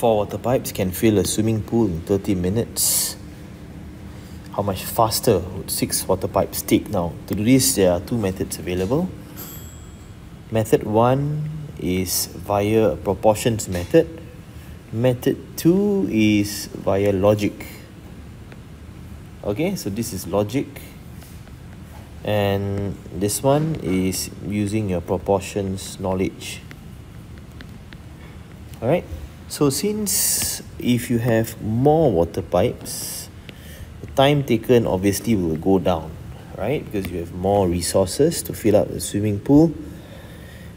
4 water pipes can fill a swimming pool in 30 minutes. How much faster would 6 water pipes take now? To do this, there are two methods available. Method 1 is via proportions method. Method 2 is via logic. Okay, so this is logic. And this one is using your proportions knowledge. Alright, so since if you have more water pipes, the time taken obviously will go down, right? Because you have more resources to fill up the swimming pool.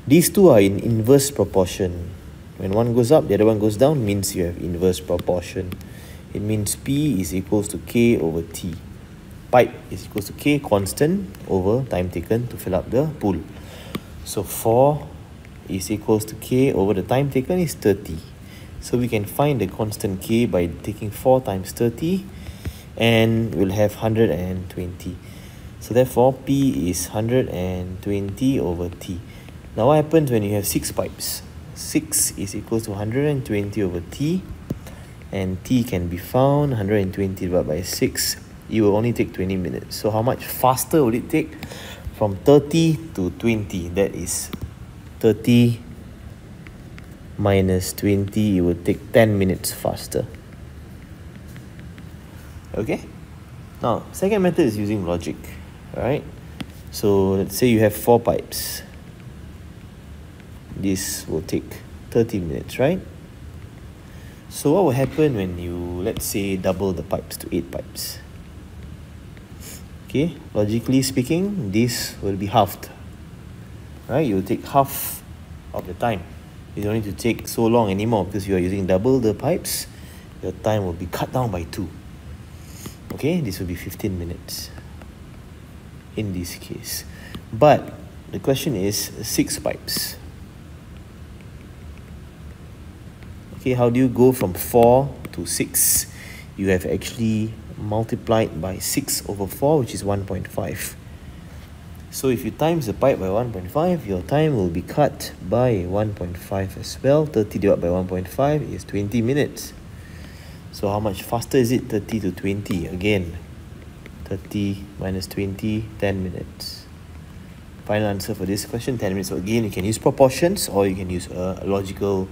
These two are in inverse proportion. When one goes up, the other one goes down, means you have inverse proportion. It means P is equals to K over T. Pipe is equals to K constant over time taken to fill up the pool. So 4 is equals to K over the time taken is 30. So we can find the constant K by taking 4 times 30, and we'll have 120. So therefore P is 120 over T. Now what happens when you have 6 pipes? 6 is equals to 120 over T, and T can be found. 120 divided by 6, it will only take 20 minutes. So how much faster would it take from 30 to 20? That is 30 minus 20, it will take 10 minutes faster. Okay? Now, second method is using logic. Alright? So, let's say you have 4 pipes. This will take 30 minutes, right? So, what will happen when you, let's say, double the pipes to 8 pipes? Okay, logically speaking, this will be halved, right? You will take half of the time. You don't need to take so long anymore because you are using double the pipes. Your time will be cut down by 2. Okay, this will be 15 minutes in this case. But the question is 6 pipes. Okay, how do you go from 4 to 6? You have actually multiplied by 6 over 4, which is 1.5. So if you times the pipe by 1.5, your time will be cut by 1.5 as well. 30 divided by 1.5 is 20 minutes. So how much faster is it? 30 to 20 again. 30 minus 20, 10 minutes. Final answer for this question, 10 minutes. So again, you can use proportions or you can use a logical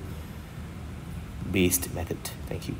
based method. Thank you.